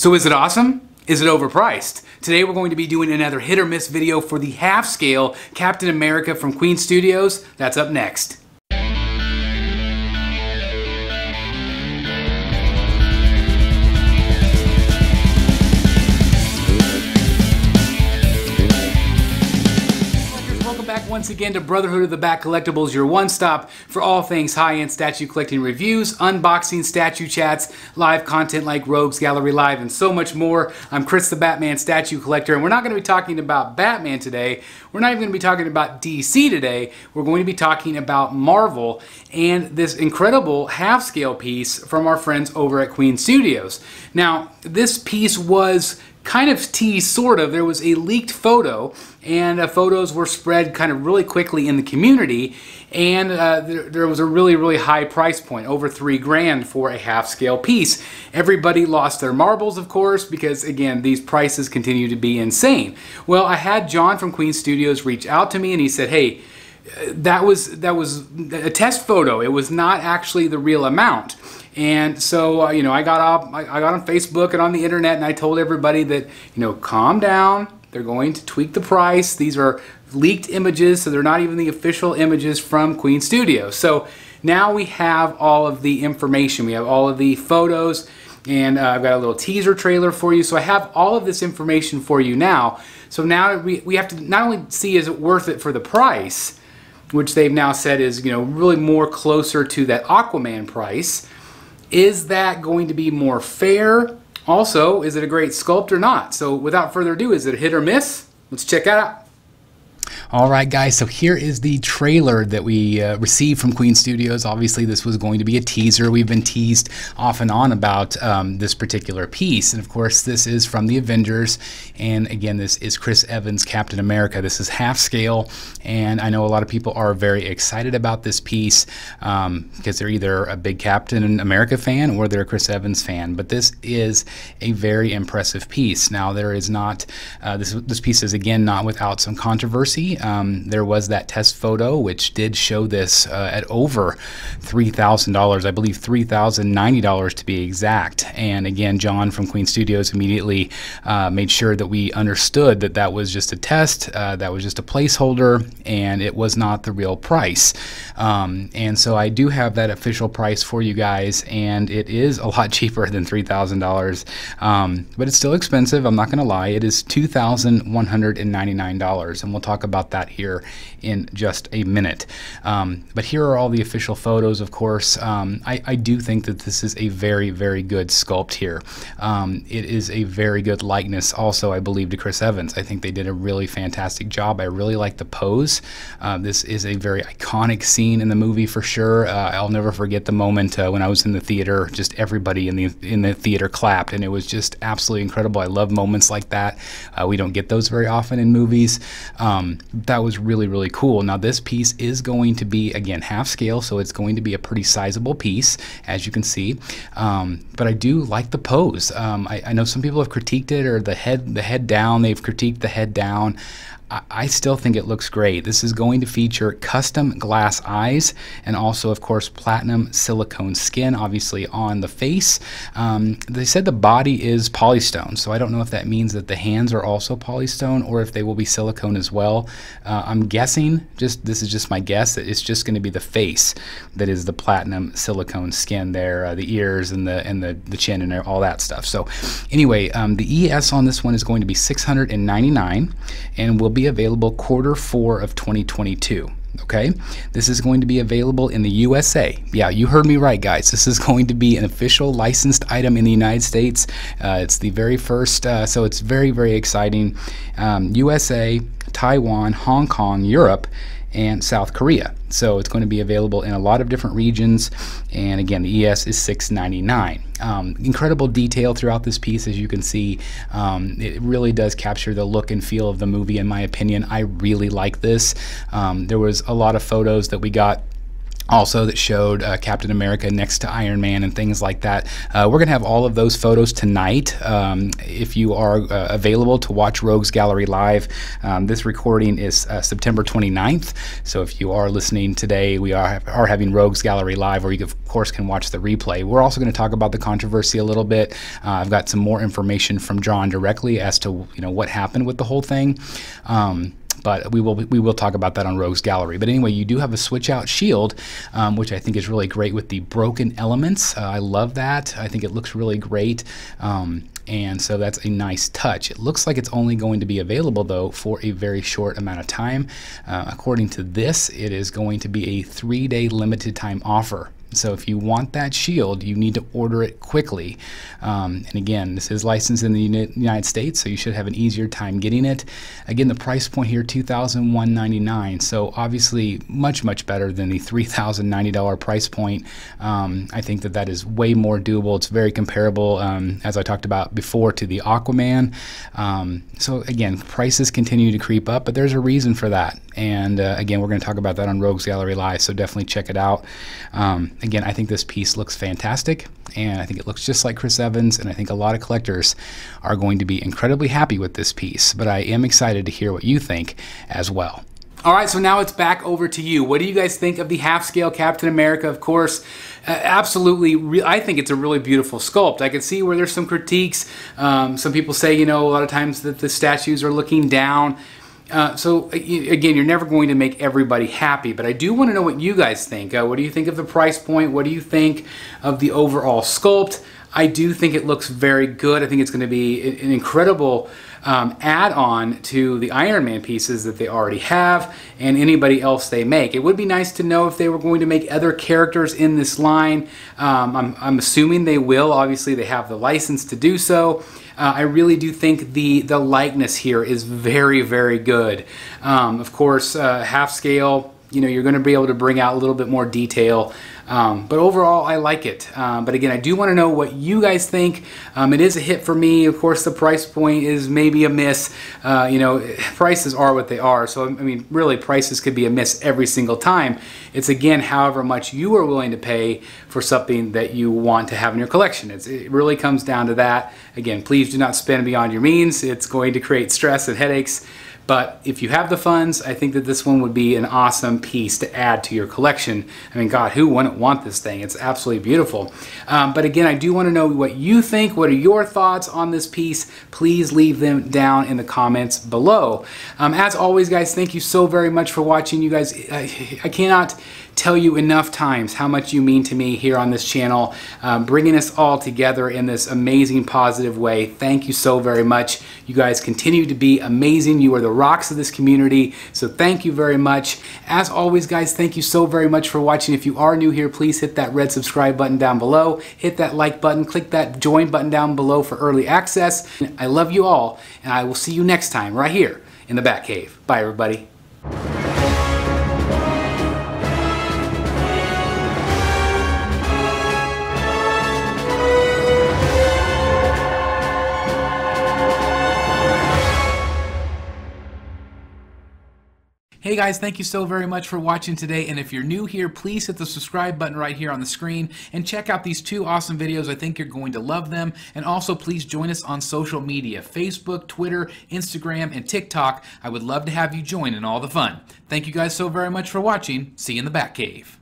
So is it awesome? Is it overpriced? Today we're going to be doing another hit or miss video for the half-scale Captain America from Queen Studios. That's up next. Once again to Brotherhood of the Bat Collectibles, your one-stop for all things high-end statue collecting, reviews, unboxing, statue chats, live content like Rogues Gallery Live, and so much more. I'm Chris the Batman Statue Collector, and we're not going to be talking about Batman today. We're not even going to be talking about DC today. We're going to be talking about Marvel and this incredible half-scale piece from our friends over at Queen Studios. Now, this piece was kind of teased, sort of. There was a leaked photo, and photos were spread kind of really quickly in the community, and there was a really high price point, over $3,000 for a half-scale piece. Everybody lost their marbles, of course, because again, these prices continue to be insane. Well, I had John from Queen Studios reach out to me, and he said, hey, that was a test photo. It was not actually the real amount. And so, you know, I got on Facebook and on the internet, and I told everybody that, you know, calm down. They're going to tweak the price. These are leaked images, so they're not even the official images from Queen Studios. So now we have all of the information. We have all of the photos, and I've got a little teaser trailer for you. So I have all of this information for you now. So now we have to not only see is it worth it for the price, which they've now said is, you know, really more closer to that Aquaman price. Is that going to be more fair? Also, is it a great sculpt or not? So without further ado, is it a hit or miss? Let's check it out. All right, guys, so here is the trailer that we received from Queen Studios. Obviously, this was going to be a teaser. We've been teased off and on about this particular piece. And, of course, this is from the Avengers. And, again, this is Chris Evans, Captain America. This is half-scale, and I know a lot of people are very excited about this piece because they're either a big Captain America fan or they're a Chris Evans fan. But this is a very impressive piece. Now, there is not this piece is, again, not without some controversy. There was that test photo, which did show this at over $3,000, I believe $3,090 to be exact. And again, John from Queen Studios immediately made sure that we understood that that was just a test, that was just a placeholder, and it was not the real price. And so I do have that official price for you guys, and it is a lot cheaper than $3,000, but it's still expensive. I'm not going to lie. It is $2,199, and we'll talk about that here in just a minute. But here are all the official photos, of course. I do think that this is a very good sculpt here. It is a very good likeness also, I believe, to Chris Evans. I think they did a really fantastic job. I really like the pose. This is a very iconic scene in the movie for sure. I'll never forget the moment when I was in the theater. Just everybody in the theater clapped, and it was just absolutely incredible. I love moments like that. We don't get those very often in movies. That was really cool. Now, this piece is going to be, again, half scale, so it's going to be a pretty sizable piece, as you can see. But I do like the pose. I know some people have critiqued it, or the head down. They've critiqued the head down. I still think it looks great. This is going to feature custom glass eyes and also, of course, platinum silicone skin, obviously, on the face. They said the body is polystone, so I don't know if that means that the hands are also polystone or if they will be silicone as well. I'm guessing, this is just my guess, that it's just going to be the face that is the platinum silicone skin there, the ears and the chin and all that stuff. So anyway, the ES on this one is going to be $699 and will be available Q4 of 2022. Okay, this is going to be available in the USA. Yeah, you heard me right, guys. This is going to be an official licensed item in the United States. It's the very first, so it's very exciting. USA, Taiwan, Hong Kong, Europe, and South Korea. So it's going to be available in a lot of different regions, and again, the ES is $699. Incredible detail throughout this piece, as you can see. It really does capture the look and feel of the movie, in my opinion. I really like this. There was a lot of photos that we got also that showed Captain America next to Iron Man and things like that. We're going to have all of those photos tonight. If you are available to watch Rogues Gallery Live, this recording is September 29th. So if you are listening today, we are having Rogues Gallery Live, where you, of course, can watch the replay. We're also going to talk about the controversy a little bit. I've got some more information from John directly as to what happened with the whole thing. But we will talk about that on Rogues Gallery. But anyway, you do have a switch out shield, which I think is really great with the broken elements. I love that. I think it looks really great. And so that's a nice touch. It looks like it's only going to be available, though, for a very short amount of time. According to this, it is going to be a 3-day limited time offer. So if you want that shield, you need to order it quickly. And again, this is licensed in the United States, so you should have an easier time getting it. Again, the price point here, $2,199. So obviously much, much better than the $3,090 price point. I think that that is way more doable. It's very comparable, as I talked about before, to the Aquaman. So again, prices continue to creep up, but there's a reason for that. And again, we're going to talk about that on Rogues Gallery Live, so definitely check it out. Again, I think this piece looks fantastic, and I think it looks just like Chris Evans, and I think a lot of collectors are going to be incredibly happy with this piece, but I am excited to hear what you think as well. All right, so now it's back over to you. What do you guys think of the half-scale Captain America? Of course, absolutely, I think it's a really beautiful sculpt. I can see where there's some critiques. Some people say, a lot of times that the statues are looking down. So again, you're never going to make everybody happy, but I do want to know what you guys think. What do you think of the price point? What do you think of the overall sculpt? I do think it looks very good. I think it's going to be an incredible add-on to the Iron Man pieces that they already have and anybody else they make. It would be nice to know if they were going to make other characters in this line. I'm assuming they will. Obviously, they have the license to do so. I really do think the likeness here is very, very good. Of course, half scale, you're going to be able to bring out a little bit more detail. But overall, I like it. But again, I do want to know what you guys think. It is a hit for me. Of course, the price point is maybe a miss. Prices are what they are. So, I mean, really, prices could be a miss every single time. It's, again, however much you are willing to pay for something that you want to have in your collection. It really comes down to that. Again, please do not spend beyond your means. It's going to create stress and headaches. But if you have the funds, I think that this one would be an awesome piece to add to your collection. I mean, God, who wouldn't want this thing? It's absolutely beautiful. But again, I do want to know what you think. What are your thoughts on this piece? Please leave them down in the comments below. As always, guys, thank you so very much for watching. You guys, I cannot tell you enough times how much you mean to me here on this channel, bringing us all together in this amazing, positive way. Thank you so very much. You guys continue to be amazing. You are the rocks of this community, so thank you very much. As always, guys, thank you so very much for watching. If you are new here, please hit that red subscribe button down below, hit that like button, click that join button down below for early access. I love you all, and I will see you next time right here in the Batcave. Bye, everybody. Hey guys, thank you so very much for watching today, and if you're new here, please hit the subscribe button right here on the screen and check out these two awesome videos. I think you're going to love them. And also, please join us on social media, Facebook, Twitter, Instagram, and TikTok. I would love to have you join in all the fun. Thank you guys so very much for watching. See you in the Batcave.